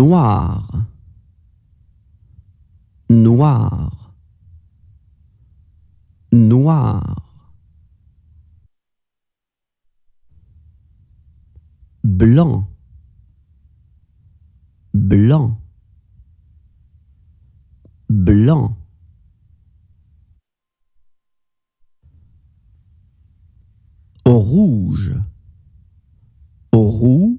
noir, noir, noir. Blanc, blanc, blanc. Rouge, rouge,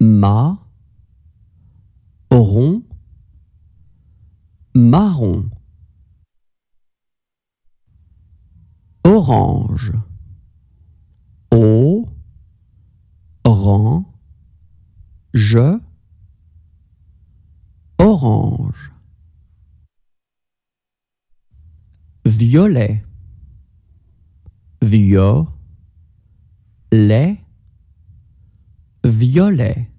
marron, marron. Orange, orange, orange. Violet, violet, violet.